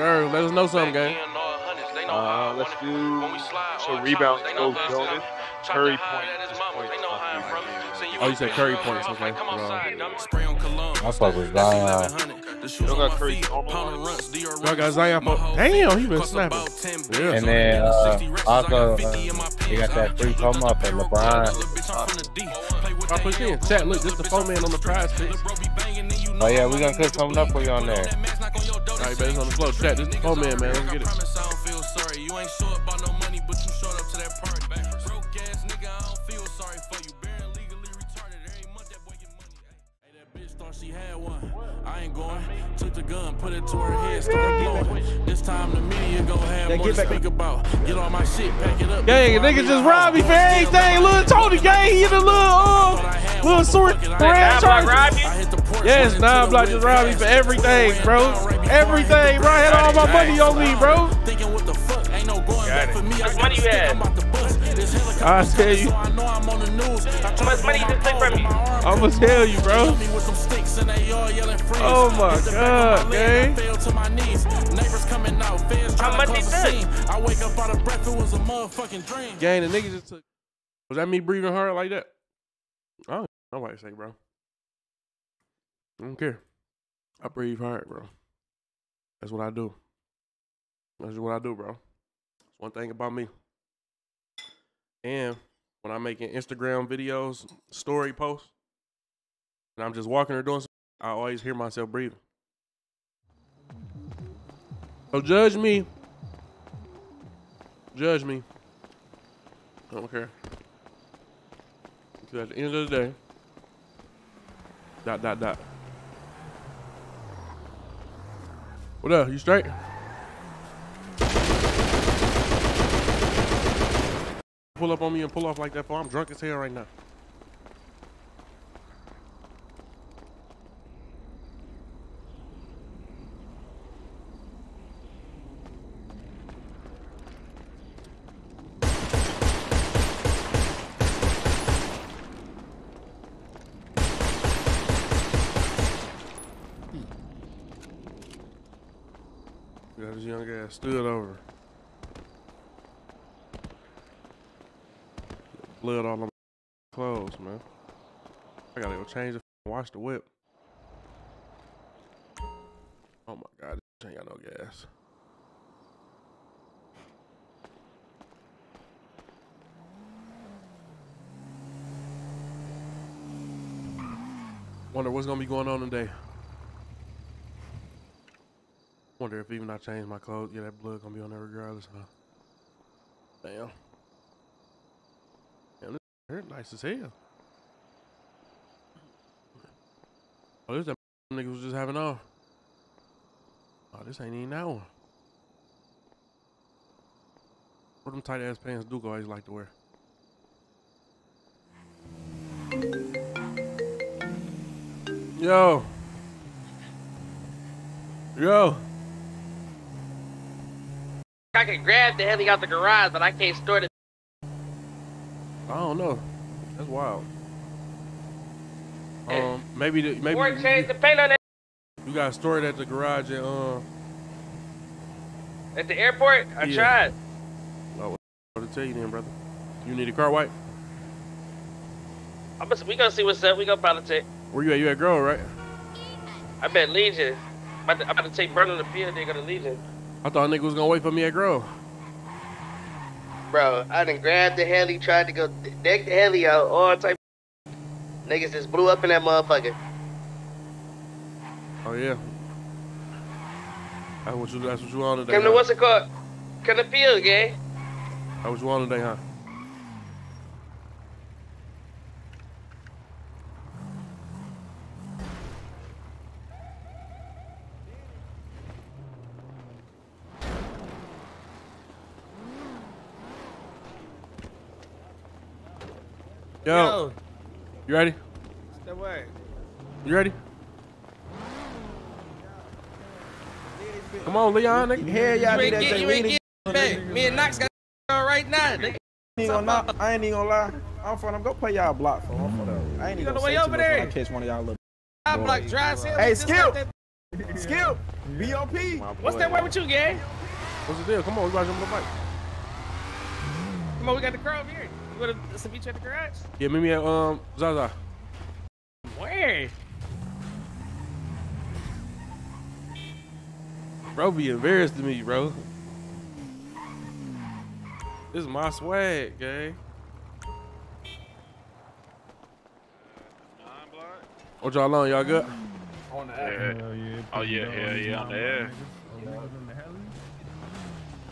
Durham, let us know something, gang. Let's do some rebounds. Curry points. Oh, you said Curry points, okay. I fuck with Zion. Y'all got Curry. Y'all got Zion. Damn, he been snapping. Yeah. And then also, you got that free come up and LeBron. I push in. Chat, look, this the foreman on the prize pick. Oh, yeah, we gonna cook something up for you on there. All right, baby, it's on the floor. Chat, this the foreman, man. Let's get it. You ain't short about no money, but you showed up to that party. She had one. I ain't going. Took the gun, put it to her head, started blowing. This time the media gonna have more to speak about. Get all my shit, pack it up. Gang, nigga just robbed me for everything. Little Tony, gang, he in the little sword. Yes, 9 Block just robbed me for everything, bro. Everything, bro. I had all my money on me, bro. Thinking what the fuck? Ain't no going back for me. How much money you had? I tell you. How much money you just take from me? I'ma tell you, bro. Oh my god, man. How much he took? I wake up out of breath, it was a motherfucking dream. Gang, the niggas just took. Was that me breathing hard like that? I don't know what to say, bro. I don't care. I breathe hard, bro. That's what I do. That's what I do, bro. That's one thing about me. And when I'm making Instagram videos, story posts, and I'm just walking or doing something, I always hear myself breathing. So judge me. Judge me. I don't care. Because at the end of the day, ... What up? You straight? Pull up on me and pull off like that, for I'm drunk as hell right now. Got this young ass stood over. Blood all on my clothes, man. I gotta go change the wash the whip. Oh my god, this ain't got no gas. Wonder what's gonna be going on today. Wonder if even I change my clothes, yeah, that blood gonna be on there regardless, huh? Damn. They're nice as hell. Oh, this that nigga was just having off. Oh, this ain't even that one. What them tight ass pants Duke always like to wear. Yo. Yo. I can grab the heli out the garage, but I can't store the. I don't know. That's wild. Maybe. Or change the paint on that. You got stored at the garage and at the airport. I tried. Well, what to tell you then, brother? You need a car wipe. We gonna see what's up. We gonna probably take. Where you at? You at Grove, right? I'm at Legion. I'm about to take Bernard to the field. They go to Legion. I thought nigga was gonna wait for me at Grove. Bro, I done grabbed the heli, tried to go deck the heli out, all type of niggas just blew up in that motherfucker. Oh yeah. That's what you on today. Come to what's it called? Come to field, gang. That's what you on today, huh? Yo. You ready? Step away. You ready? Come on, Leon, nigga. Hell yeah, I that you ain't getting back. Me and Knox got on right now, nigga. I ain't even gonna lie. I'm for them. Go play y'all block for them. I ain't even gonna say too much when I catch one of y'all little. Hey, Skip. Skip! BOP! What's that way with you, gang? What's the deal? Come on, we about to jump on the bike. Come on, we got the crowd here. You want to ceviche at the garage? Yeah, meet me at Zaza. Where? Bro be embarrassed to me, bro. This is my swag, gang. What y'all on? Y'all good? On the air. Yeah. Oh, yeah, hell yeah, on the air.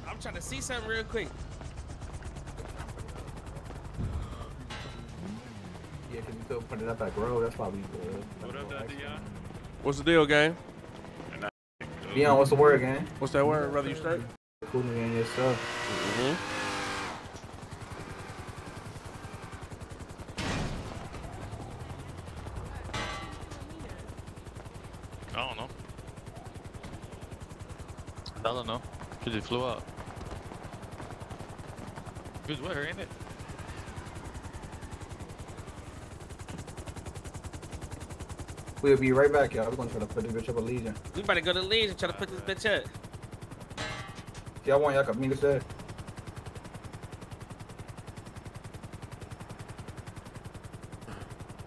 I'm trying to see something real quick. Yeah, because we still put it up that road. That's why we. What up, Dion? What's the deal, gang? Dion, what's the word, gang? What's that word, brother? You straight? Cool, man, your stuff. Mm-hmm. I don't know. Cause it flew out. Good weather, ain't it? We'll be right back, y'all. We're gonna try to put this bitch up at Legion. We better go to Legion and try to put this bitch up. Y'all want y'all can meet us there.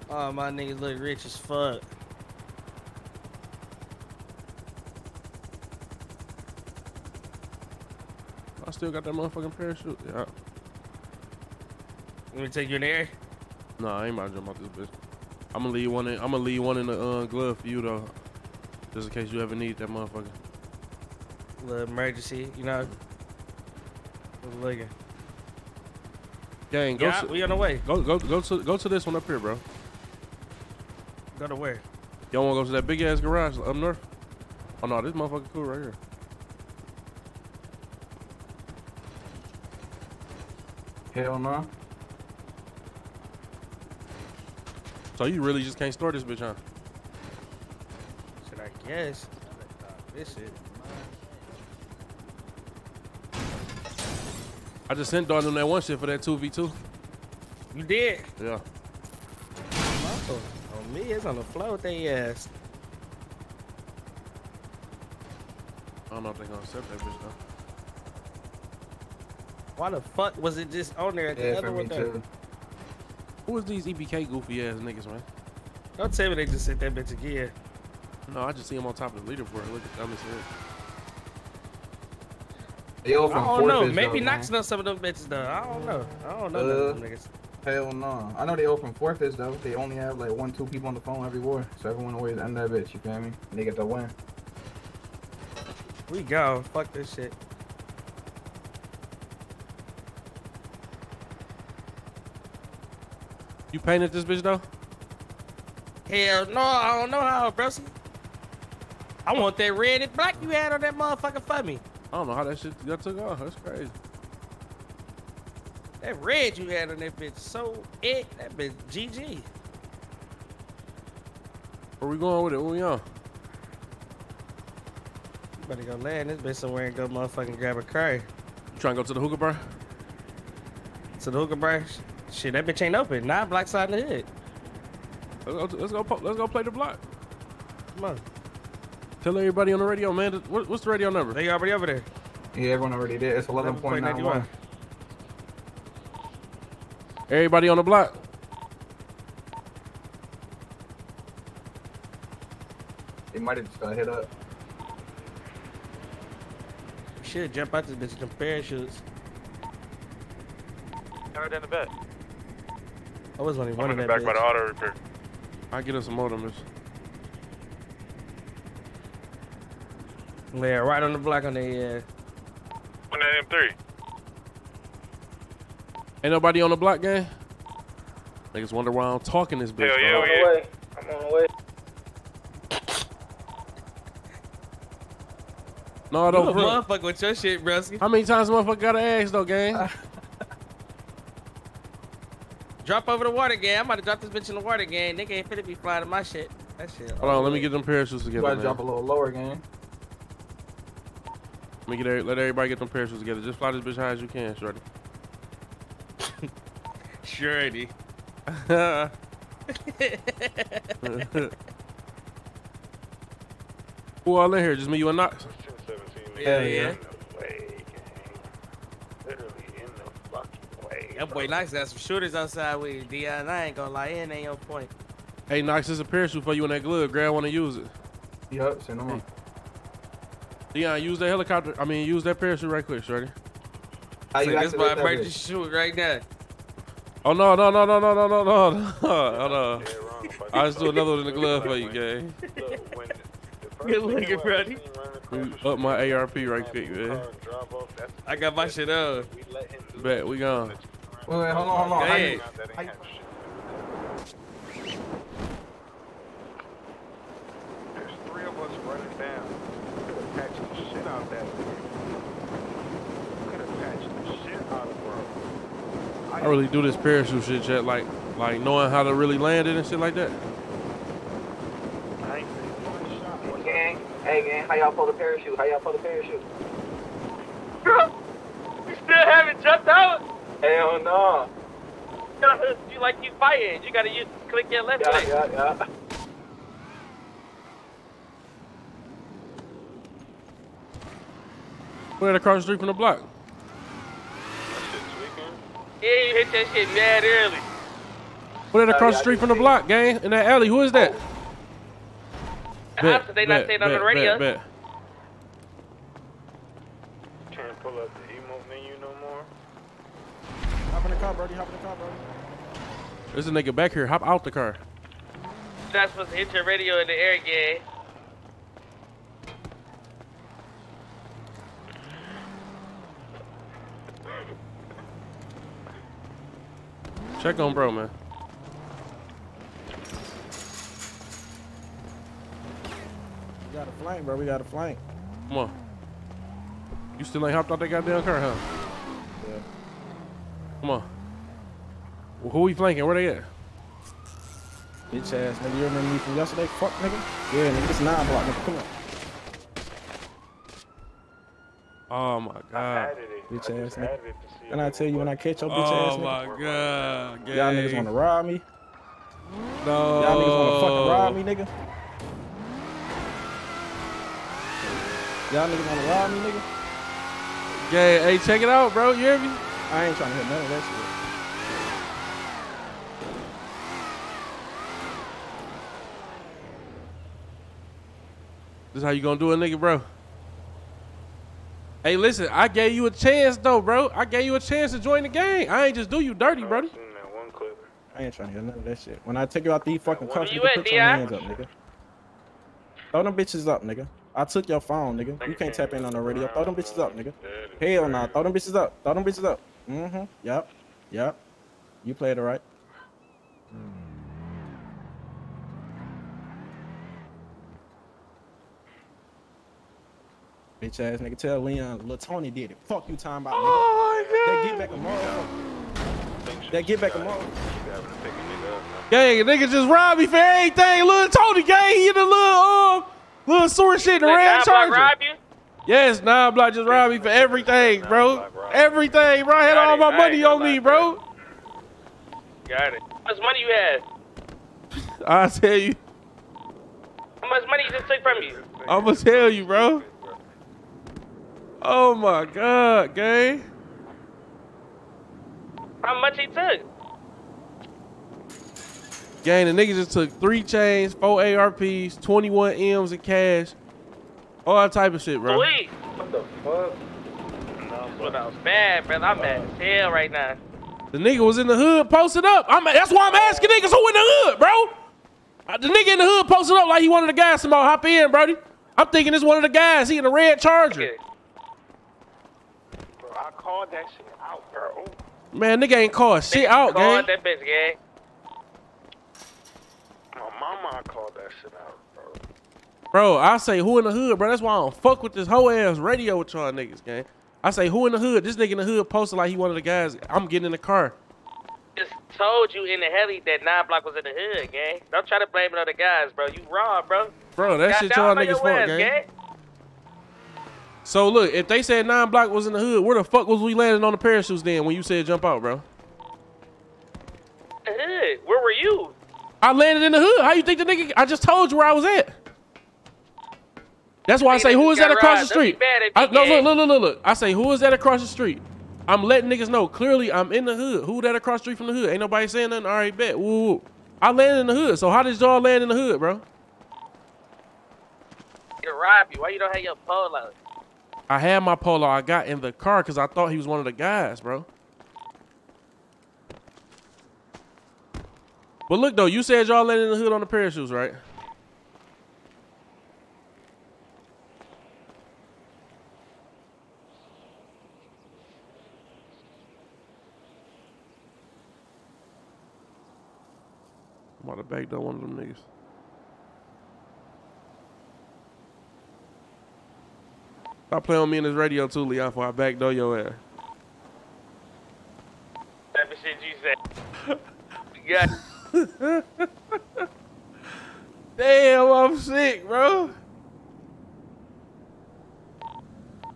Oh, my niggas look rich as fuck. I still got that motherfucking parachute. Yeah. Let me take you in the air. Nah, I ain't about to jump out this bitch. I'm gonna leave one in the glove for you though, just in case you ever need that motherfucker. Little emergency, you know. Looking. Gang, go. Yeah, we on the way. Go to this one up here, bro. Go to where? Y'all wanna go to that big ass garage up north? Oh no, this motherfucker cool right here. Hell no. So you really just can't store this bitch, huh? Should I guess? This shit. I just sent Darn them that one shit for that 2v2. You did? Yeah. Oh, on me, it's on the floor with their ass. I don't know if they're gonna accept that bitch though. Why the fuck was it just on there at the other one though? Who is these EBK goofy ass niggas, man? Don't tell me they just sent that bitch again. No, I just see him on top of the leaderboard. Look at them. I don't know. Maybe Knox knows some of them bitches though. I don't know them niggas. Hell no. I know they open 4/5 though. They only have like 1-2 people on the phone every war. So everyone always end that bitch, you feel me? And they get the win. We go. Fuck this shit. You painted this bitch though? Hell no, I don't know how, bro. I want that red and black you had on that motherfucker for me. I don't know how that shit got took off. That's crazy. That red you had on that bitch, so it, that bitch GG. Where we going with it? Where we on? You better go land this bitch somewhere and go motherfucking grab a car. You trying to go to the hookah bar? To the hookah bar? Shit, that bitch ain't open. Nah, block side of the hood. Let's go play the block. Come on. Tell everybody on the radio, man. What's the radio number? They already over there. Yeah, everyone already there. It's 11.91. Everybody on the block. They might have just got hit up. Shit, jump out this bitch with them parachutes. All right, down the back. I was only one in the back by the auto repair. I get us some modems. Yeah, right on the block on the. On that M3. Ain't nobody on the block, gang. Niggas wonder why I'm talking this bitch. Hell yeah, I'm on the way. No, I don't. You a motherfucker with your shit, Brusky. How many times motherfucker gotta ask though, gang? Drop over the water, gang. I'm about to drop this bitch in the water, gang. Nigga ain't finna be flying to my shit. That shit. Hold on, let me get them parachutes together. You gotta drop a little lower, gang. Let everybody get them parachutes together. Just fly this bitch high as you can, shorty. Shorty. Ooh, people all in here. Just me, you, and Knox. Yeah. That boy Knox got some shooters outside with you, Dion. I ain't gonna lie, it ain't your point. Hey, Knox, there's a parachute for you in that glove. Grab one and use it. Yup, send them on. Dion, use that helicopter. I mean, use that parachute right quick, shorty. This boy break the shoot right now. Oh, no. Hold on. I'll just do another one in the glove for you, gang. Good looking, brody. Up my ARP right quick, man. I got my shit up. Bet, we gone. Wait, hold on. How you... There's three of us running down. We could have patched the shit out of that. I really do this parachute shit, chat, like knowing how to really land it and shit like that. Hey gang, how y'all pull the parachute? Bro, you still haven't jumped out? Hell no. You like you fighting? You gotta use click your left leg. Yeah. We're across the street from the block. Yeah, you hit that shit mad early. We're across the street from the block, gang. In that alley, who is that? They not saying on the radio. Can't pull up the emote menu no more. Hop in the car, brody. There's a nigga back here. Hop out the car. You're not supposed to hit your radio in the air, gang. Check on bro, man. We got a flank, bro. Come on. You still ain't hopped out that goddamn car, huh? Yeah. Come on. Well, who we flanking? Where they at? Bitch ass nigga. You remember me from yesterday? Fuck nigga. Yeah, nigga. It's 9 block, nigga. Come on. Oh my god. Bitch ass nigga. And I tell you, when I catch your bitch ass nigga. Oh my god. Y'all niggas wanna rob me? No. Y'all niggas wanna fucking rob me, nigga? Yeah, hey, check it out, bro. You hear me? I ain't trying to hit none of that shit. This is how you gonna do it, nigga, bro. Hey, listen, I gave you a chance, though, bro. I gave you a chance to join the gang. I ain't just do you dirty, brody. I ain't trying to hear none of that shit. When I take you out these fucking cuffs, you put your hands up, nigga. Throw them bitches up, nigga. I took your phone, nigga. You can't tap in on the radio. Throw them bitches up, nigga. Hell nah. Throw them bitches up. Mm-hmm. Yup. You played it right. Bitch ass nigga, tell Leon, Lil Tony did it. Fuck you, time about nigga. Oh, that get back a motherfucker. Gang, niggas just robbed me for everything. Lil Tony, gang, he in the little sewer shit in the Ram Charger. Yes, 9 Block just robbed me for everything, bro. Everything, bro. I had all my money on me, bro. Got it. How much money you had? I'll tell you. How much money you just took from you? I'm gonna tell you, bro. Oh my god, gang. How much he took? Gang, the nigga just took 3 chains, 4 ARPs, 21 M's in cash. All that type of shit, bro. Sweet. What the fuck? That's what I was bad, bro. I'm mad as hell right now. The nigga was in the hood posted up. That's why I'm asking niggas who in the hood, bro. The nigga in the hood posted up like he one of the guys. Somebody hop in, brody. I'm thinking it's one of the guys. He in a red Charger. Okay. Called that shit out, bro. Man, nigga ain't called shit out, gang. That bitch, gang. My mama called that shit out, bro. Bro, I say who in the hood, bro. That's why I don't fuck with this whole ass radio with y'all niggas, gang. I say who in the hood. This nigga in the hood posted like he one of the guys. I'm getting in the car. Just told you in the heli that 9 Block was in the hood, gang. Don't try to blame other guys, bro. You raw, bro. Bro, that shit y'all niggas fault, gang. So look, if they said 9 Block was in the hood, where the fuck was we landing on the parachutes then when you said jump out, bro? The hood. Where were you? I landed in the hood. How you think the nigga? I just told you where I was at. That's why I say, who is that across the street? Look. I say, who is that across the street? I'm letting niggas know. Clearly, I'm in the hood. Who that across the street from the hood? Ain't nobody saying nothing. All right, bet. Woo. I landed in the hood. So how did y'all land in the hood, bro? It robbed you. Why you don't have your polo? I had my polo. I got in the car because I thought he was one of the guys, bro. But look, though, you said y'all landed in the hood on a pair of shoes, right? I'm about to back down one of them niggas. Stop playing on me in this radio too, Leon, before I back door your ass. That's the shit you said. Yeah. Damn, I'm sick, bro.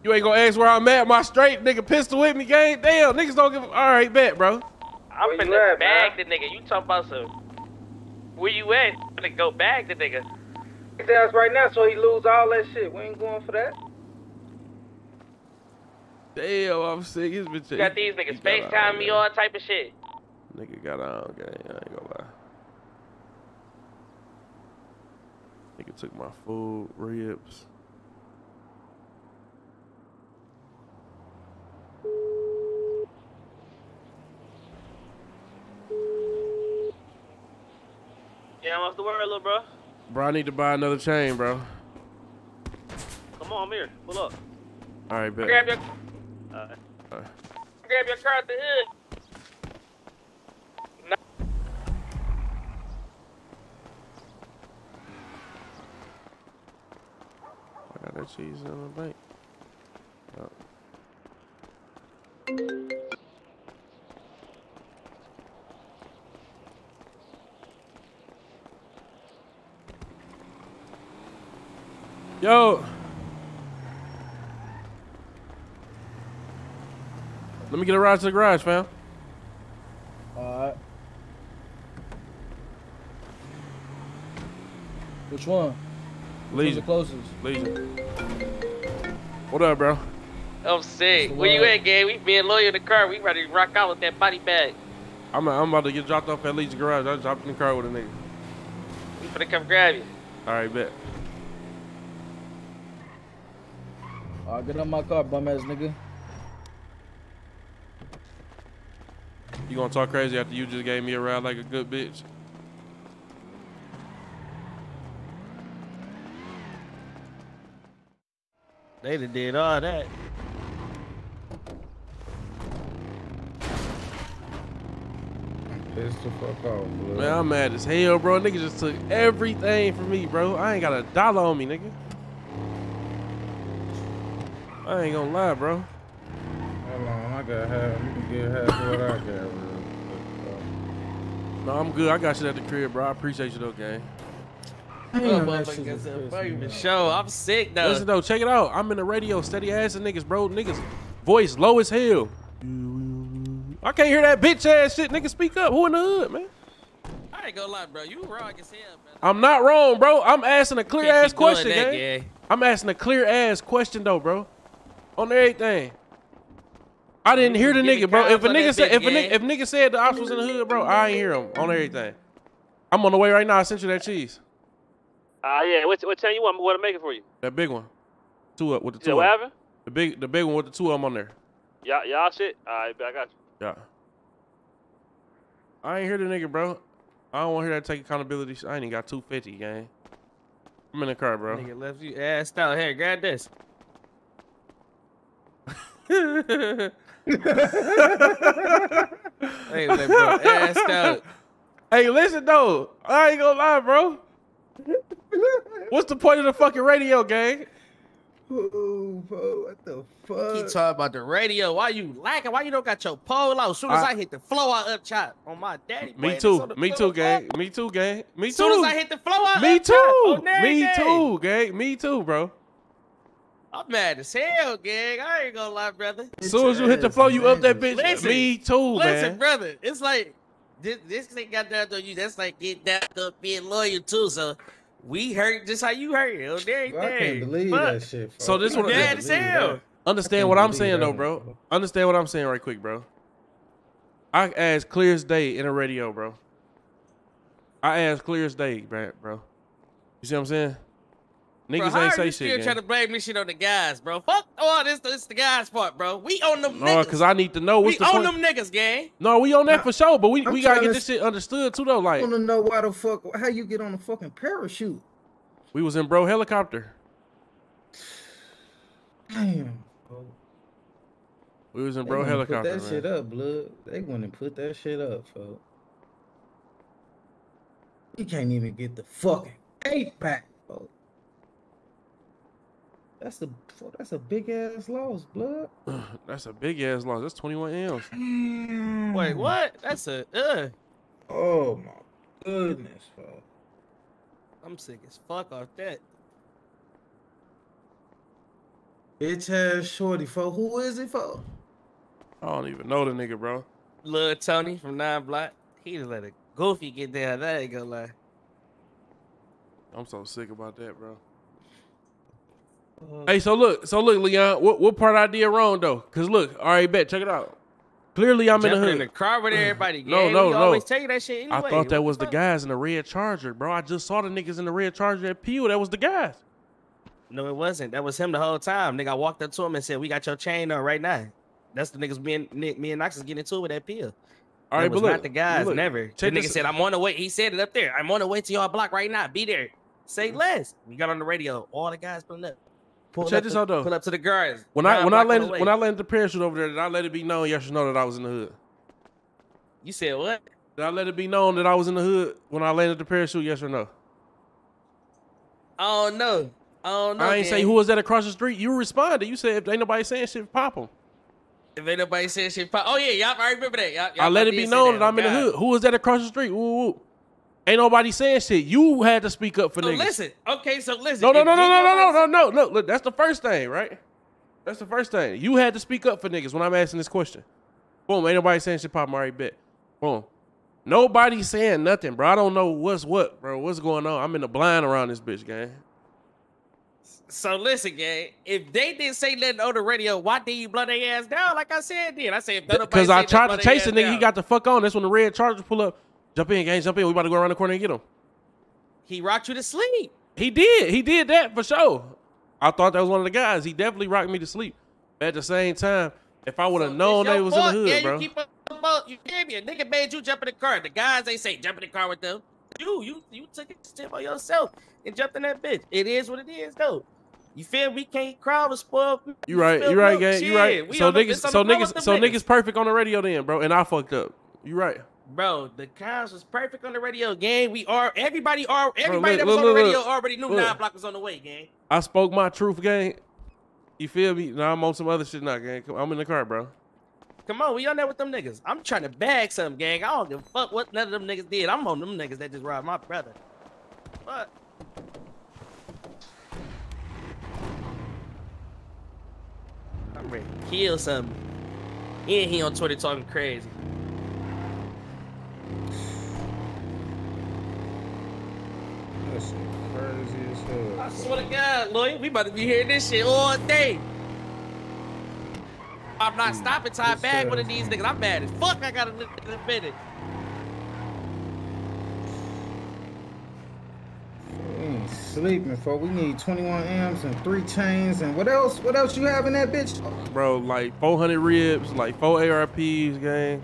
You ain't gonna ask where I'm at. My straight nigga pistol with me, gang. Damn, niggas don't give a... All right, bet, bro. I'm finna bag the nigga. You talking about some... Where you at? I'm finna go bag the nigga. His ass right now, so he lose all that shit. We ain't going for that. Damn, I'm sick. His bitch. You got these niggas FaceTime me, all type of shit. Nigga got on, gang. I ain't gonna lie. Nigga took my food, ribs. Yeah, what's the word, little bro? Bro, I need to buy another chain, bro. Come on, I'm here. Pull up. All right, bet. Grab your... All right. Grab your car at the hood. No. I got that cheese in my bank. Oh. Yo. Let me get a ride to the garage, fam. Alright. Which one? Legion. Who's the closest? Legion. What up, bro? I'm sick. Where you at, gang? We being loyal in the car. We ready to rock out with that body bag. I'm about to get dropped off at Legion Garage. I dropped in the car with a nigga. We finna come grab you. Alright, bet. Alright, get on my car, bum ass nigga. You gonna talk crazy after you just gave me a ride like a good bitch? They done did all that. Piss the fuck off, bro. Man, I'm mad as hell, bro. Nigga just took everything from me, bro. I ain't got $1 on me, nigga. I ain't gonna lie, bro. Hold on, I got half. You can get half of what I got, bro. No, I'm good. I got shit at the crib, bro. I appreciate you, though, gang. Show, I'm sick, though. Listen, though, check it out. I'm in the radio, steady ass and niggas, bro. Niggas, voice low as hell. I can't hear that bitch ass shit. Niggas, speak up. Who in the hood, man? I ain't gonna lie, bro. You wrong as hell, man. I'm not wrong, bro. I'm asking a clear ass question, that, gang. Yeah. I'm asking a clear ass question, though, bro. On everything. I didn't hear the nigga, bro. If a nigga said the ops was in the hood, bro, I ain't hear him on everything. I'm on the way right now. I sent you that cheese. Yeah. What time you want? What to make it for you? That big one. Two up with the two. What happened? The big one with the two of them on there. Y'all shit. All right, I got you. Yeah. I ain't hear the nigga, bro. I don't want to hear that take accountability. I ain't even got 250, gang. I'm in the car, bro. Nigga left you assed out. Here, grab this. Hey, bro, assed out. Hey, listen though, I ain't gonna lie, bro. What's the point of the fucking radio, gang? Ooh, bro, what the fuck? He talking about the radio. Why you lacking? Why you don't got your pole out? As soon as I hit the flow, I up chop on my daddy. Me too, gang. Me too, bro. I'm mad as hell, gang. I ain't gonna lie, brother. As soon as you hit the floor, you up that bitch. Listen, me too, man. Listen, brother. It's like, this nigga got down on you. That's like getting down to being loyal, too. So We heard just how you heard. It was there, I can't believe that shit. Bro. So this one, bad as hell. Understand what I'm saying though, bro. Understand what I'm saying right quick, bro. I asked clear as day in the radio, bro. I asked clear as day, bro. You see what I'm saying? Niggas bro, ain't say shit. Still trying to blame this shit on the guys, bro. Fuck all this. This is the guys' part, bro. We on them niggas. No, because I need to know what's the point. We on them niggas, gang. No, we on that for sure, but we gotta get this shit understood too, though. Like, I wanna know why the fuck how you get on a fucking parachute. We was in bro helicopter. Damn, bro. We was in bro helicopter. Put that shit up, blood. They wouldn't put that shit up, folks. You can't even get the fucking 8-pack, folks. That's a big ass loss, blood. That's a big ass loss. That's 21 M's. Wait, what? That's a Oh my goodness, bro. I'm sick as fuck off that. Bitch ass shorty, for who is it for? I don't even know the nigga, bro. Lil Tony from 9 Block. He just let a goofy get down. That ain't gonna lie. I'm so sick about that, bro. Hey, so look, Leon, what part I did wrong though? Cause look, all right, bet, check it out. Clearly, I'm in the hood. In the car with everybody. No. Always take that shit anyway. I thought that was the guys in the red Charger, bro. I just saw the niggas in the red Charger at Peel. That was the guys. No, it wasn't. That was him the whole time. Nigga, I walked up to him and said, "We got your chain on right now." That's the niggas. Me and Knox is getting into it with that Peel. All right, but look, not the guys. Look, never. The nigga said, "I'm on the way." He said it up there. "I'm on the way to your block right now. Be there." Say less. We got on the radio. All the guys pulling up. Check this out though. Pull up to the guards. When I landed the parachute over there, did I let it be known? Y'all should know that I was in the hood. You said what? Did I let it be known that I was in the hood when I landed the parachute? Yes or no? I don't know. I ain't say who was that across the street. You responded. You said if ain't nobody saying shit, pop them. If ain't nobody saying shit, pop. Oh yeah, y'all. I remember that. Y'all I let it be known that I'm in the hood. Who was that across the street? Woo. Ain't nobody saying shit. You had to speak up for niggas. Listen. Okay, so listen. No. Look, that's the first thing, right? That's the first thing. You had to speak up for niggas when I'm asking this question. Boom. Ain't nobody saying shit, Pop. I already bet. Boom. Nobody saying nothing, bro. I don't know what's what, bro. What's going on? I'm in the blind around this bitch, gang. So listen, gang. If they didn't say nothing on the radio, why did you blow their ass down? Like I said, then I said because I tried to chase a nigga. He got the fuck on. That's when the red Charger pull up. Jump in, gang, jump in. We about to go around the corner and get him. He rocked you to sleep. He did that for sure. I thought that was one of the guys. He definitely rocked me to sleep. At the same time, if I would have known they was in the hood, bro. You keep up the boat. You gave me a nigga made you jump in the car. The guys ain't say jump in the car with them. You took it step on yourself and jumped in that bitch. It is what it is, though. You feel we can't crowd and spoil. You right, gang. You right. So niggas perfect on the radio then, bro. And I fucked up. You right. Bro, the guys was perfect on the radio, gang. Everybody that was on the radio already knew 9 Block was on the way, gang. I spoke my truth, gang. You feel me? Now I'm on some other shit now, gang. I'm in the car, bro. Come on, we on there with them niggas. I'm trying to bag something, gang. I don't give a fuck what none of them niggas did. I'm on them niggas that just robbed my brother. Fuck. I'm ready to kill something. And he on Twitter talking crazy. That's crazy as hell. I swear to God, Lloyd, we about to be hearing this shit all day. I'm not stopping till I bag one of these niggas. I'm mad as fuck. I gotta live in a minute. We ain't sleeping, for we need 21 M's and 3 chains and what else? What else you have in that bitch? Bro, like 400 ribs, like 4 ARPs, gang.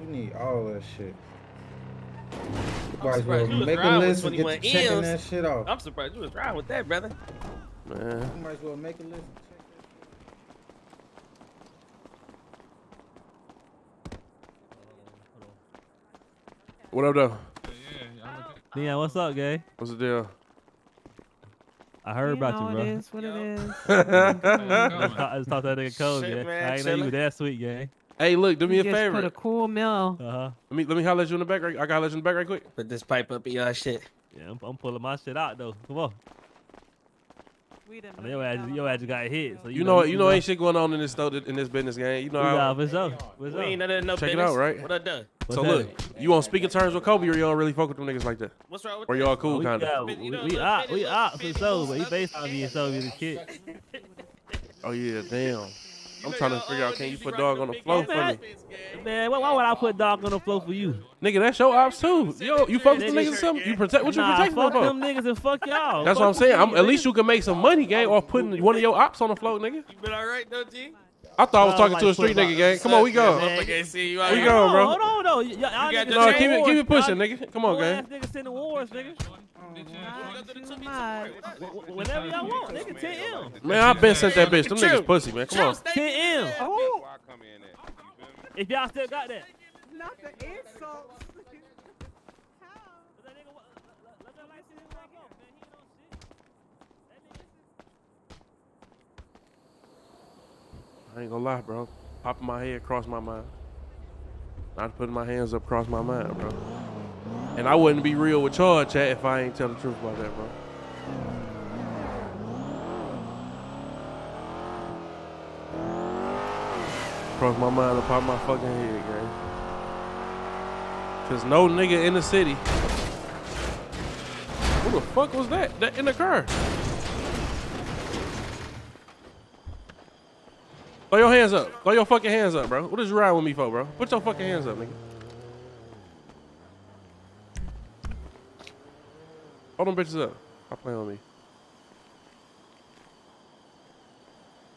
We need all that shit. I'm surprised you was riding with 21 M's. I'm surprised you was riding with that, brother. Man. You might as well make a list and check that shit. What up, though? Yeah, what's up, gay? What's the deal? I heard about you, bro. It is what it is. I just thought that nigga cold, yeah. I ain't know you were that sweet, gang. Hey, look, do me a favor. Put a cool mill. Let me holler at you in the back. I gotta let you in the back right quick. Put this pipe up in y'all shit. Yeah, I'm pulling my shit out though. Come on. Yo ass got hit. So you know ain't shit going on in this business game. You know how. What's up? What's up? Ain't none of no check business. It out, right? What I done? So look, you on speaking terms with Kobe, or y'all really fuck with them niggas like that? What's wrong with? Or y'all cool kind of? We out for so, but he based on being so as a kid. Oh yeah, damn. I'm trying to figure out, can you put dog on the floor for me? Man, why would I put dog on the floor for you? Nigga, that's your ops too. Yo, you fuck with the niggas or something? You protect what you protect for? Fuck them niggas and fuck y'all. That's what I'm saying. At least you can make some money, gang, off putting one of your ops on the floor, nigga. You been all right, though, G? I thought I was talking to a street nigga, gang. Come on, we go. We go, bro. Hold on, though. No, keep it pushing, nigga. Come on, gang. Niggas sending wars, nigga. Whenever y'all want, nigga, 10M. Man, I been sent that bitch. Them niggas pussy, man. Come on. 10M. Oh. If y'all still got that. Not the insult. I ain't gonna lie, bro. Popping my head crossed my mind. Not putting my hands up crossed my mind, bro. And I wouldn't be real with y'all, chat, if I ain't tell the truth about that, bro. Crossed my mind and popped my fucking head, gang. Cause no nigga in the city. Who the fuck was that? That in the car. Throw your hands up. Throw your fucking hands up, bro. What is you riding with me for, bro? Put your fucking hands up, nigga. Hold them bitches up. I'll play on me.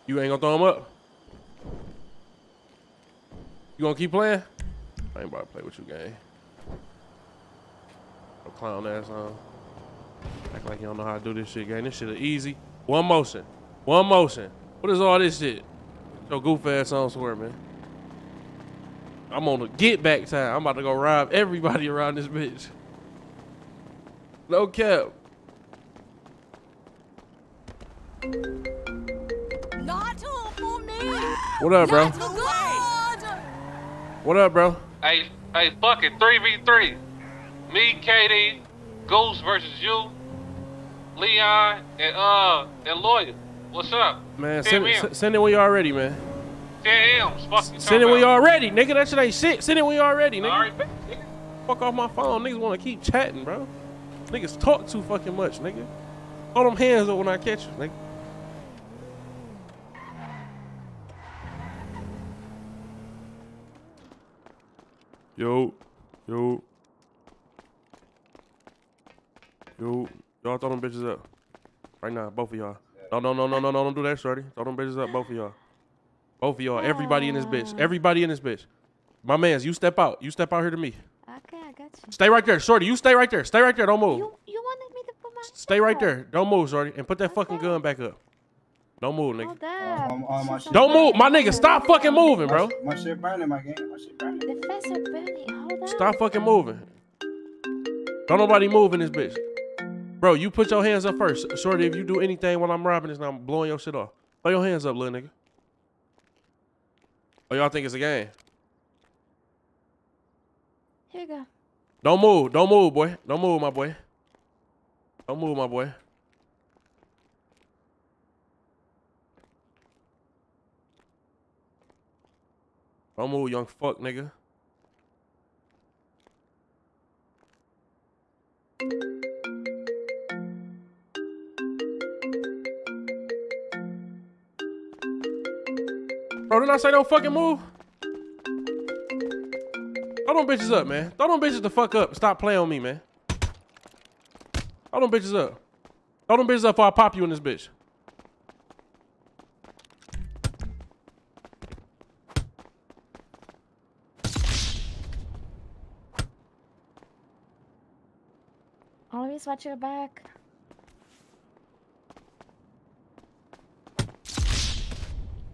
You ain't gonna throw them up? You gonna keep playing? I ain't about to play with you, gang. A clown ass on. Act like you don't know how to do this shit, gang. This shit is easy. One motion. One motion. What is all this shit? Your goof ass on swear, man. I'm on the get back time. I'm about to go rob everybody around this bitch. No cap. Not all for me. What up, bro? What up, bro? Hey, fuck it. 3v3. Me, KD, Goose versus you, Leon, and Lawyer. What's up? Man, send it when you're already, man. 10M's, fuck you. Send it when you're already, nigga. That shit ain't shit. Send it when you're already, nigga. All right, nigga. Fuck off my phone. Niggas want to keep chatting, bro. Niggas talk too fucking much, nigga. Hold them hands up when I catch you, nigga. Yo. Y'all throw them bitches up. Right now, both of y'all. No, don't do that, shorty. Throw them bitches up, both of y'all. Both of y'all, everybody in this bitch. Everybody in this bitch. My mans, you step out. You step out here to me. Okay, I got you. Stay right there, shorty. You stay right there. Stay right there. Don't move. You wanted me to put my stay right there. Don't move, shorty. And put that fucking gun back up. Don't move, nigga. Don't move. My nigga, stop fucking moving, bro. My shit burning, my game. My shit burning. The fence are burning. Hold on. Stop fucking moving. Don't nobody move in this bitch. Bro, you put your hands up first. Shorty, if you do anything while I'm robbing this, now I'm blowing your shit off. Throw your hands up, little nigga. Oh, y'all think it's a game? Here you go. Don't move. Don't move, boy. Don't move, my boy. Don't move, my boy. Don't move, young fuck, nigga. Bro, didn't I say don't fucking move? Throw them bitches up, man. Throw them bitches the fuck up. Stop playing on me, man. Throw them bitches up. Throw them bitches up or I'll pop you in this bitch. Always watch your back.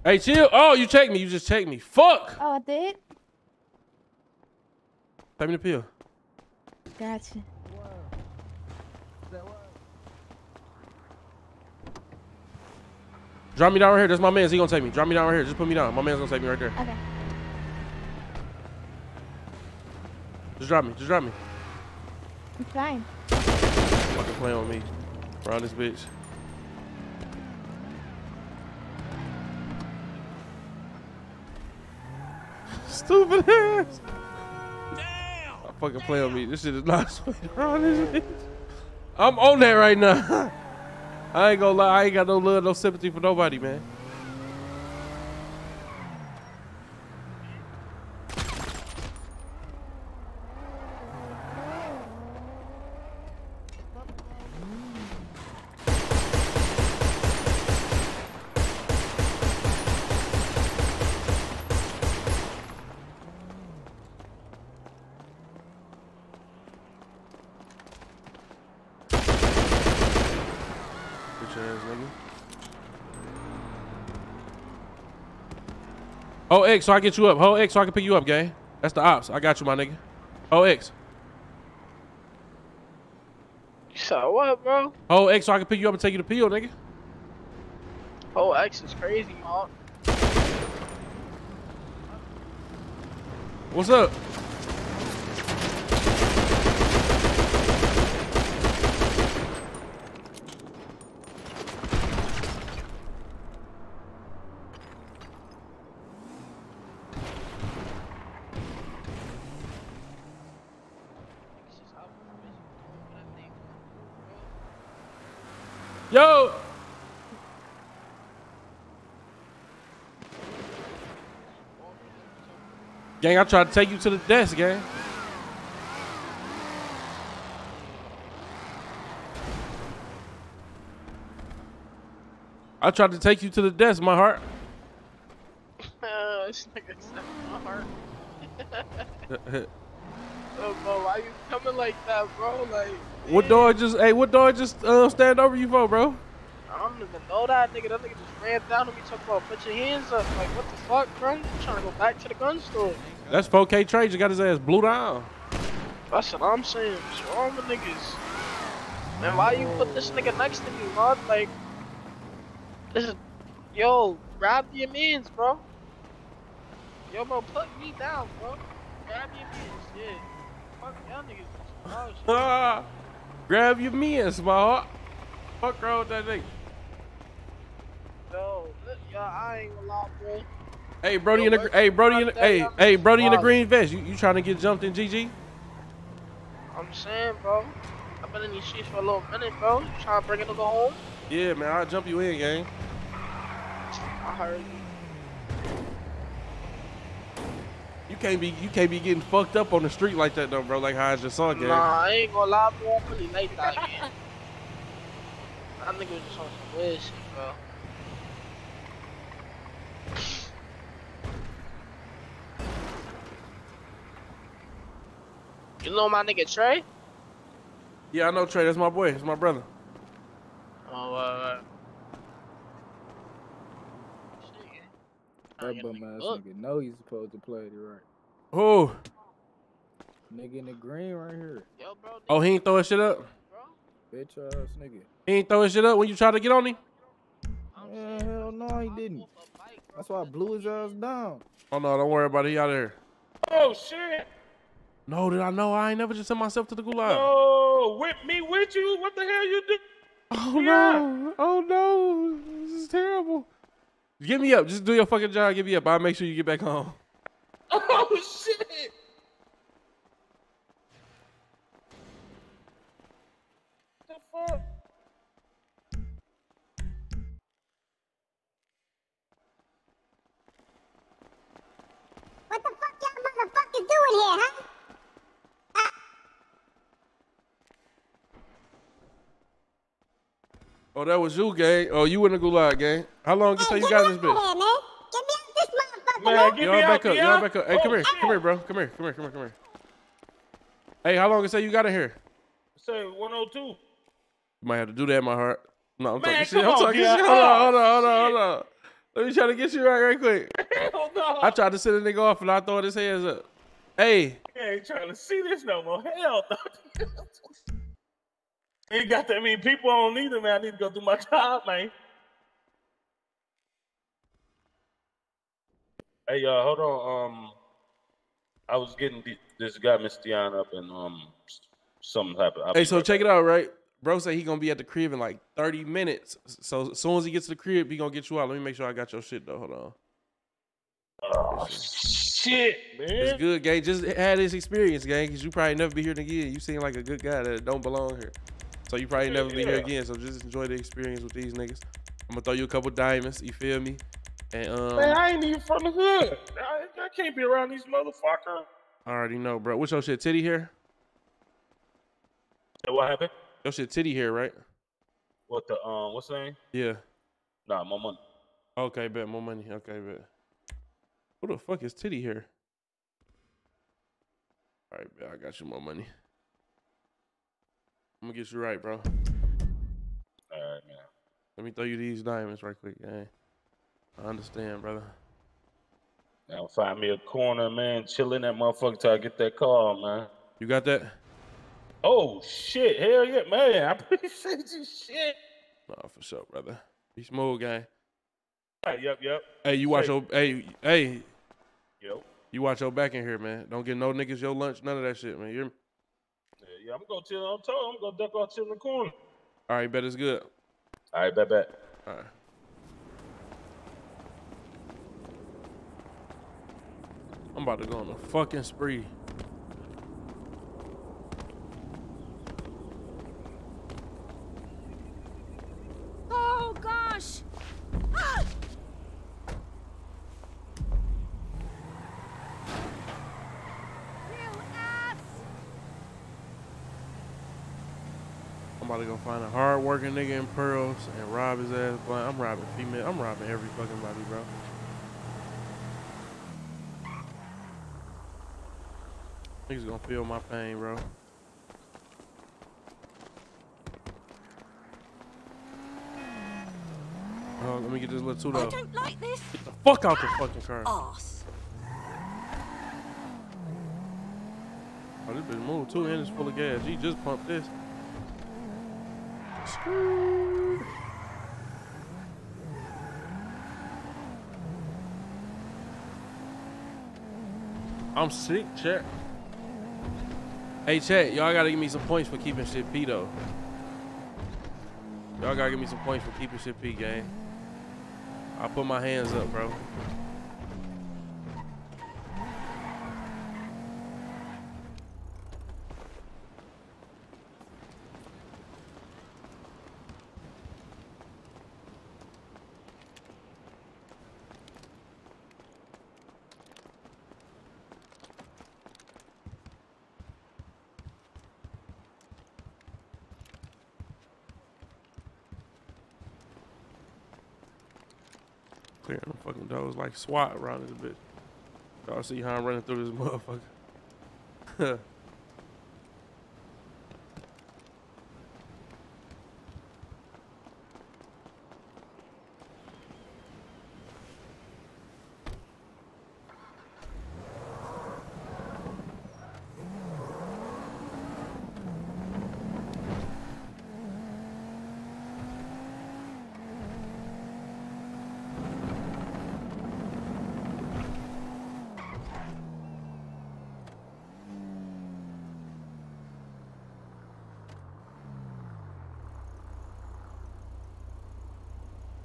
Hey, chill. Oh, you checked me. You just checked me. Fuck. Oh, I did? Take me the pill. Gotcha. Drop me down right here. That's my man. He gonna take me. Drop me down right here. Just put me down. My man's gonna take me right there. Okay. Just drop me. Just drop me. I'm fine. Fucking play on me. Around this bitch. Stupid ass. Damn. Don't fucking play on me. This shit is not sweet around this bitch. I'm on that right now. I ain't gonna lie. I ain't got no love, no sympathy for nobody, man. Oh X, so I get you up. Hold X, so I can pick you up, gang. That's the ops. I got you, my nigga. Oh X. You saw what, bro? Oh X, so I can pick you up and take you to Peel, nigga. Oh X is crazy, mom. What's up? Yo! Gang, I tried to take you to the desk, gang. I tried to take you to the desk, my heart. This nigga said my heart. Oh, bro, why you coming like that, bro? Like, what dog just, hey, what dog just stand over you for, bro? I don't even know that nigga. That nigga just ran down on me talking about put your hands up. Like, what the fuck, bro? I'm trying to go back to the gun store. That's 4K Trey. You got his ass blew down. That's what I'm saying. What's wrong with niggas? Man, why you put this nigga next to me, bro? Like, this is, yo, grab your means, bro. Yo, bro, put me down, bro. Grab your means, yeah. Grab your man, small. Fuck wrong with that nigga. Yo, I ain't gonna lie, bro. Hey, Brody, yo, in the Brody in the green vest. You trying to get jumped in GG? I'm saying, bro. I've been in these streets for a little minute, bro. You trying to bring it to go home? Yeah, man. I'll jump you in, gang. I heard you. You can't be getting fucked up on the street like that though, bro. Like how I just saw, gang. Nah, I ain't gonna lie, bro. I'm really late that game. That nigga was just on some weird shit, bro. You know my nigga Trey? Yeah, I know Trey. That's my boy. That's my brother. Oh, right. That bum ass nigga know you supposed to play it right. Who? Nigga in the green right here. Yo, bro, oh, he ain't throw his shit up? Bro? Bitch ass nigga. He ain't throw his shit up when you try to get on him? Yeah, hell no, he didn't. That's why I blew his ass down. Oh, no, don't worry about it. He out of here. Oh, shit. No, did I know? I ain't never just sent myself to the gulag. Oh, whip me with you? What the hell you do? Oh, no. Oh, no. This is terrible. Give me up. Just do your fucking job. Give me up. I'll make sure you get back home. Oh, shit. The fuck? What the fuck y'all motherfuckers doing here, huh? Oh, that was you, gang. Oh, you in the gulag, gang. How long you say you got this bitch? Get me out this motherfucker, man. Y'all back up. Y'all back up. Hey, come here. Come here, bro. Come here. Come here. Come here. Come here. Hey, how long you say you got in here? Say 102. You might have to do that, my heart. No, I'm talking shit. I'm talking shit. Hold on. Let me try to get you right quick. Hell no. I tried to send a nigga off and I throw his hands up. Hey. I ain't trying to see this no more. Hell no. Ain't got that many people on either, man. I need to go do my job, man. Hey, y'all, hold on. I was getting this guy, Miss Deanna, up and something happened. Hey, so check it out, right? Bro said he gonna be at the crib in like 30 minutes. So as soon as he gets to the crib, he gonna get you out. Let me make sure I got your shit, though. Hold on. Oh, shit. shit, man. It's good, gang. Just had this experience, gang, because you probably never be here again. You seem like a good guy that don't belong here. So you probably never be here again. So just enjoy the experience with these niggas. I'm gonna throw you a couple diamonds, you feel me? And man, I ain't even from the hood. I can't be around these motherfuckers. I already know, bro. What's your shit, titty hair? Hey, what happened? Your shit titty hair, right? What the what's the name? Yeah. Nah, more money. Okay, bet, more money. Okay, bet. Who the fuck is titty hair? All right, bet, I got you more money. I'm gonna get you right, bro. All right, man. Let me throw you these diamonds right quick, gang. I understand, brother. Now find me a corner, man. Chill in that motherfucker till I get that call, man. You got that? Oh, shit. Hell yeah, man. I appreciate you, shit. Nah, for sure, brother. Be smooth, gang. Hey, yep, yep. Hey, you watch your... Hey, hey. Yo. You watch your back in here, man. Don't get no niggas your lunch, none of that shit, man. You're... Yeah, yeah, I'm going to chill on top. I'm going to duck off chill in the corner. All right, bet it's good. All right, bet, bet. All right. I'm about to go on a fucking spree. Oh, gosh. Ah! You ass. I'm about to go find a hard-working nigga in Pearls and rob his ass. I'm robbing female. I'm robbing every fucking body, bro. Niggas gonna feel my pain, bro. Oh, let me get this little toot out. I don't like this. Get the fuck out the fucking car. Arse. Oh, this bitch moved too, and it's full of gas. He just pumped this. Screw. I'm sick, check. Hey, chat, y'all gotta give me some points for keeping shit P, though. Y'all gotta give me some points for keeping shit P, gang. I put my hands up, bro. Clearing them fucking dogs like SWAT around this bitch. Y'all see how I'm running through this motherfucker.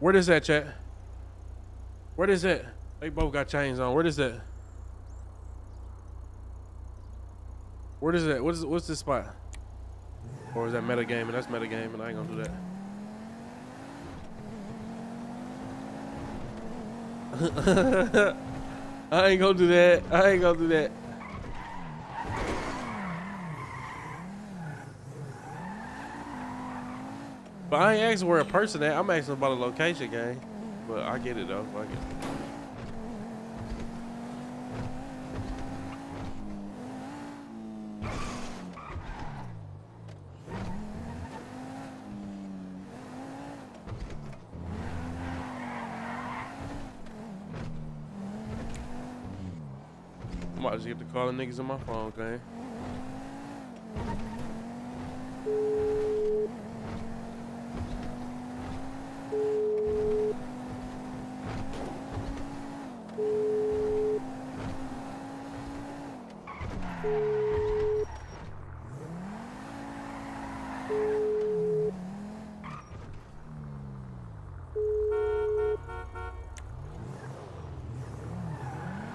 Where is that, chat? Where is that? They both got chains on. Where is that? Where is that? What's this spot? Or is that metagaming? That's metagaming. I ain't gonna do that. I ain't gonna do that. I ain't gonna do that. But I ain't asking where a person at. I'm asking about a location, gang. But I get it, though. Fuck it. I'm about to just get to calling niggas on my phone, gang.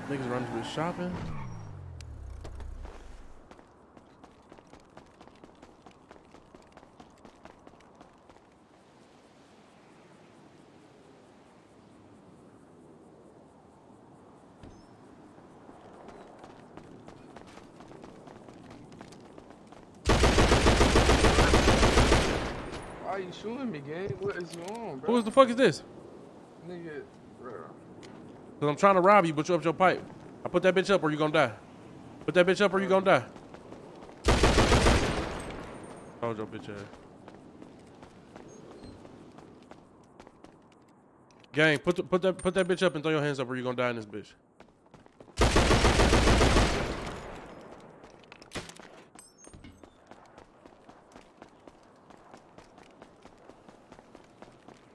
Niggas running through the shopping. Why are you shooting me, gang? What is going on, bro? Who the fuck is this? Nigga, bro. Cause I'm trying to rob you, but you up your pipe. I put that bitch up or you gonna die. Put that bitch up or you gonna die. Hold your bitch ass. Gang, put that bitch up and throw your hands up or you gonna die in this bitch.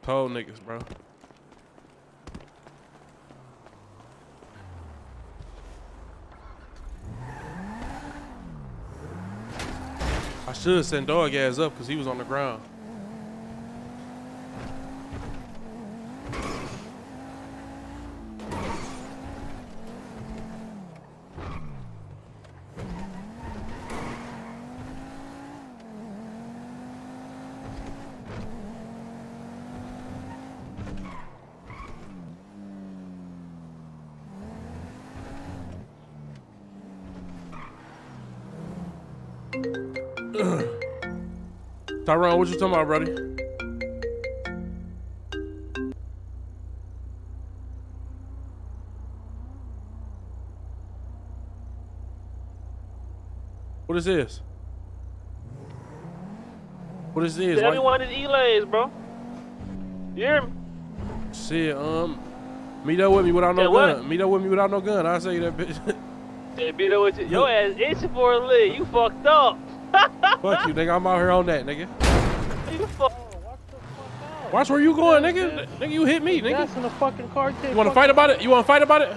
Told niggas, bro. I should have sent dog ass up because he was on the ground. Tyrone, what you talking about, buddy? What is this? What is this? Everyone is E-lanes, bro. You hear me? Shit, meet up with me without no gun. Meet up with me without no gun. I'll say that bitch. Hey, meet up with you. Your ass itching for a lick. You fucked up. Fuck you, nigga. I'm out here on that, nigga. Watch where you going, nigga. Nigga, you hit me, nigga. That's in the fucking car. You want to fight about it? You want to fight about it?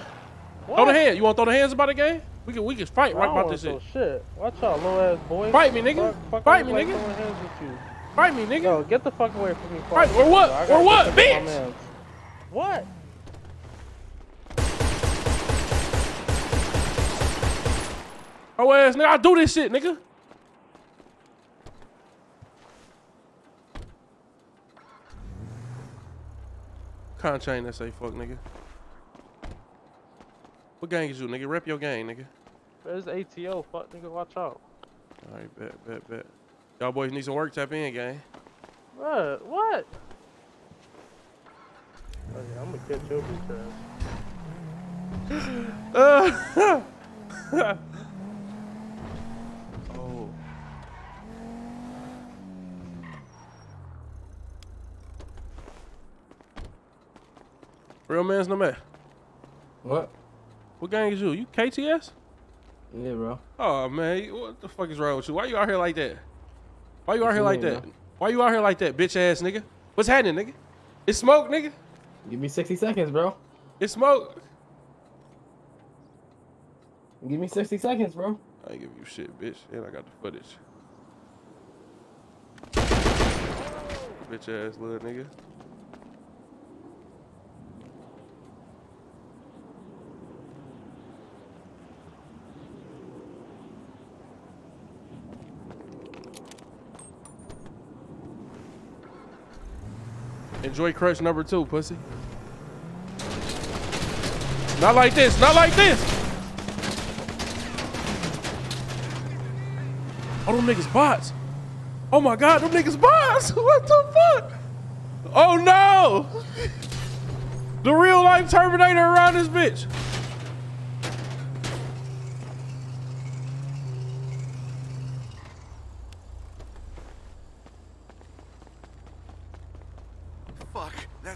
What? Throw the hand. You want to throw the hands about the game? We can fight right about this shit. Watch out, little ass boy. Fight me, nigga. Fight me, nigga. Fight me, nigga. Yo, get the fuck away from me. Fight or what? Or what, bitch? What? Oh ass, nigga. I do this shit, nigga. Con chain that say fuck, nigga. What gang is you, nigga? Rep your gang, nigga. There's ATO, fuck, nigga. Watch out. All right, bet. Y'all boys need some work. Tap in, gang. What? What? Oh, yeah, I'm gonna catch your bitch ass. Oh. Real man's no man. What? What gang is you? You KTS? Yeah, bro. Oh man, what the fuck is wrong with you? Why you out here like that? Why you out here like that? Why you out here like that, bitch ass nigga? What's happening, nigga? It's smoke, nigga. Give me 60 seconds, bro. It's smoke. Give me 60 seconds, bro. I ain't give you shit, bitch. And I got the footage. Oh. Bitch ass little nigga. Enjoy crush number 2, pussy. Not like this, not like this. Oh, them niggas bots. Oh my God, them niggas bots. What the fuck? Oh no. The real life Terminator around this bitch.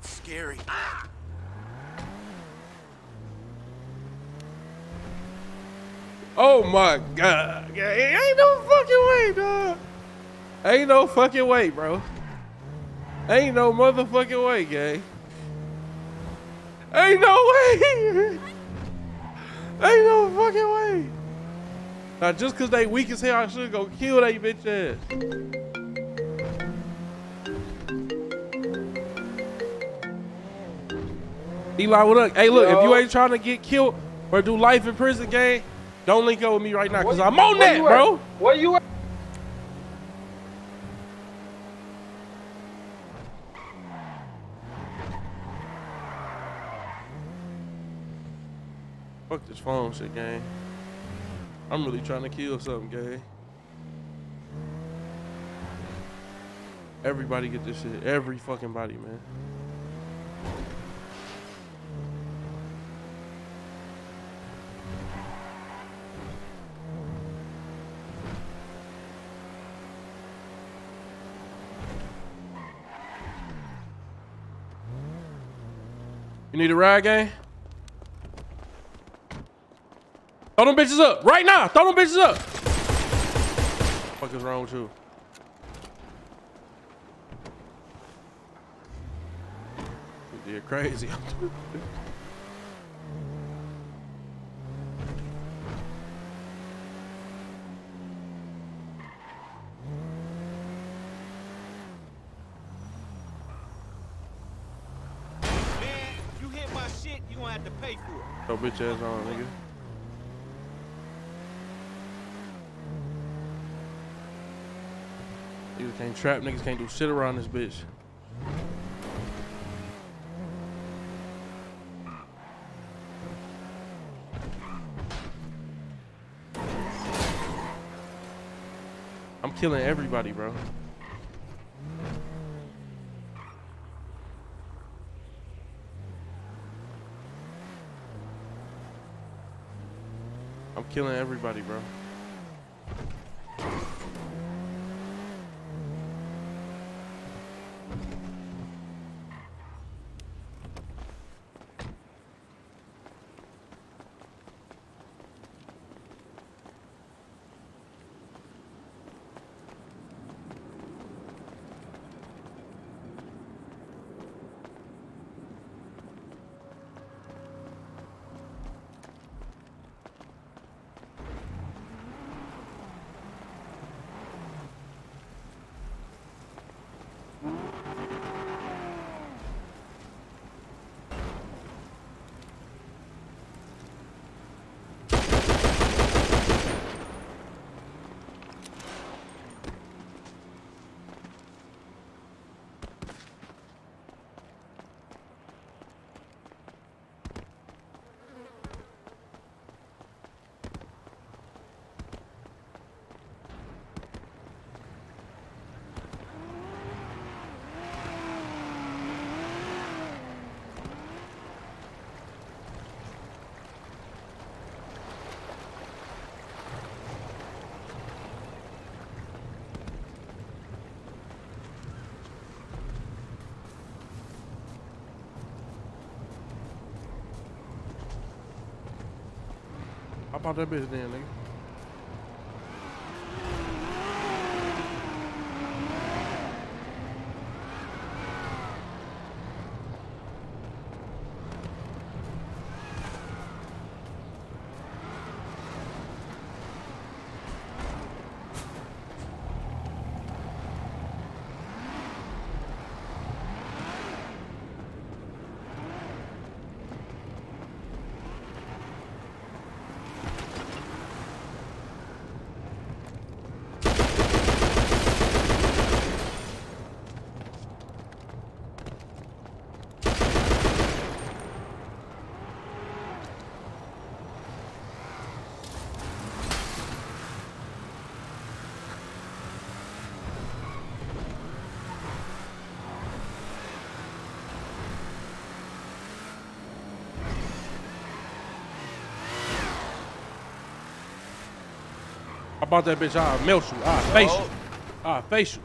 Scary. Ah! Oh my God. Ain't no fucking way, dog. Ain't no fucking way, bro. Ain't no motherfucking way, gang. Ain't no way. Ain't no fucking way. Now, just because they weak as hell, I should go kill that bitch ass. Eli, what up? Hey, look, yo. If you ain't trying to get killed, Bro, do life in prison, gang. Don't link up with me right now, because I'm on that, bro. Where you at? Fuck this phone shit, gang. I'm really trying to kill something, gang. Everybody get this shit. Every fucking body, man. You need a ride, gang? Throw them bitches up. Right now. Throw them bitches up. What the fuck is wrong with you? You're crazy. Oh, bitch ass on, nigga. Niggas can't trap, niggas can't do shit around this bitch. I'm killing everybody, bro. I'm killing everybody, bro. Pop that bitch then, nigga. About that bitch, I'll melt you, I'll face you, I'll face you.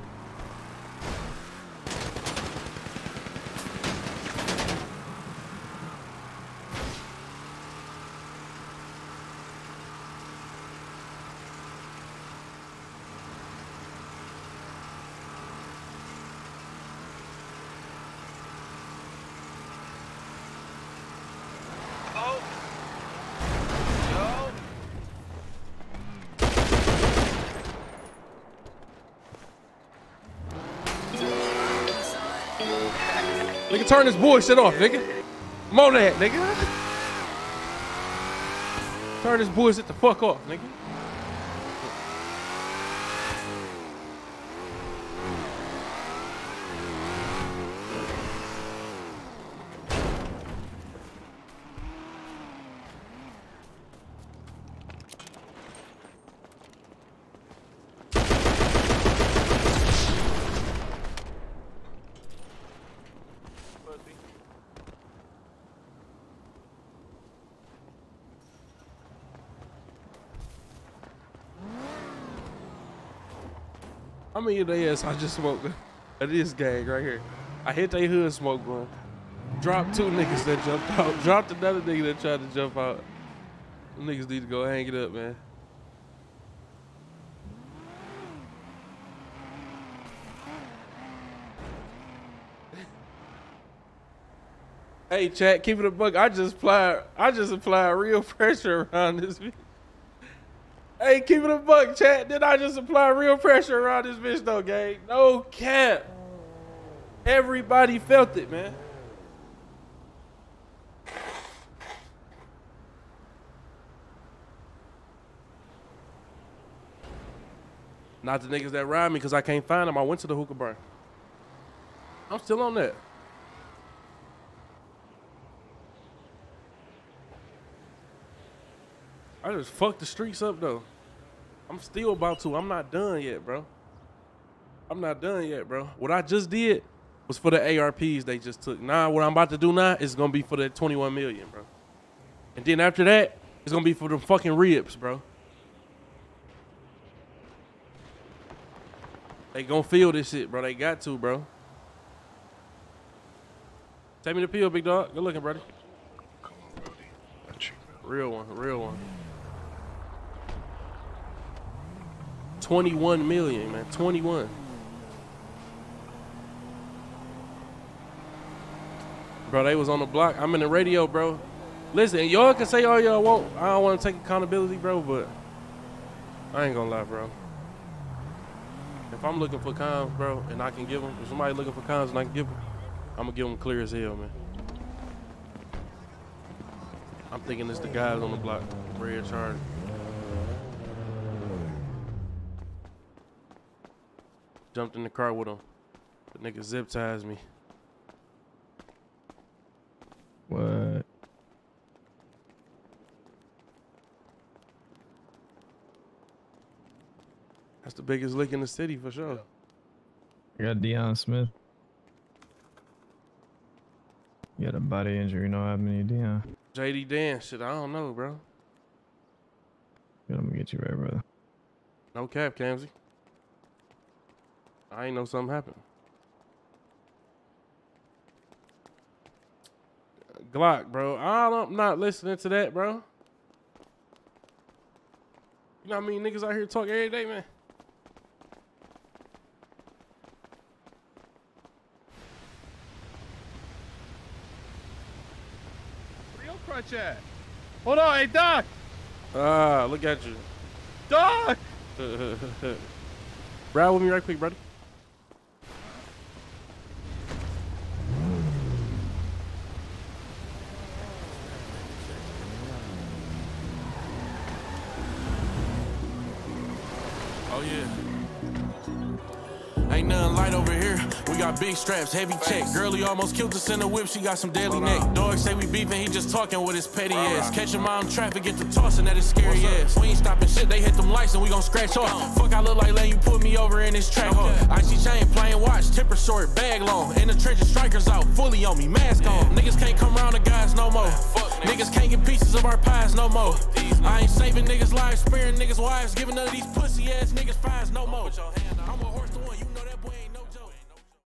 Nigga, turn this bullshit off, nigga. I'm on that, nigga. Turn this bullshit the fuck off, nigga. How many of they ass I just smoked at this gang right here? I hit they hood smoke room. Dropped two niggas that jumped out. Dropped another nigga that tried to jump out. Them niggas need to go hang it up, man. Hey chat, keep it a buck. I just applied real pressure around this bitch. Hey, keep it a buck, chat. Did I just apply real pressure around this bitch though, gang? No cap. Everybody felt it, man. Not the niggas that ride me because I can't find them. I went to the hookah bar. I'm still on that. I just fucked the streets up though. I'm still about to. I'm not done yet, bro. I'm not done yet, bro. What I just did was for the ARPs they just took. Now, what I'm about to do now is going to be for the 21 million, bro. And then after that, it's going to be for them fucking ribs, bro. They going to feel this shit, bro. They got to, bro. Take me the pill, big dog. Good looking, brother. Come on, Brody. Got you, bro. Real one, real one. 21 million, man. 21. Bro, they was on the block. I'm in the radio, bro. Listen, y'all can say all y'all want. I don't want to take accountability, bro, but I ain't going to lie, bro. If I'm looking for comms, bro, and I can give them, if somebody looking for comms and I can give them, I'm going to give them clear as hell, man. I'm thinking it's the guys on the block. Red Charger. Jumped in the car with him. The nigga zip ties me. What? That's the biggest lick in the city for sure. I got Deion Smith. You got a body injury, you know how many Deion? JD Dan shit, I don't know, bro. I'm gonna get you right, brother. No cap, Camzy. I ain't know something happened. Glock, bro. I'm not listening to that, bro. You know what I mean? Niggas out here talk every day, man. Real crutch at. Hold on, hey, Doc. Ah, look at you. Doc! Ride with me right quick, brother. Big straps, heavy check. Girlie almost killed us in the whip. She got some deadly neck. Dog say we beefing. He just talking with his petty ass. Catch him out in traffic, get to tossing at his scary ass. We ain't stopping shit. They hit them lights and we gon' scratch off. Fuck, I look like letting you put me over in this track. Icy chain, playing watch, tipper short, bag long. In the trenches, strikers out, fully on me, mask on. Niggas can't come round the guys no more. Niggas can't get pieces of our pies no more. I ain't saving niggas' lives, sparing niggas' wives, giving none of these pussy ass niggas fries no more.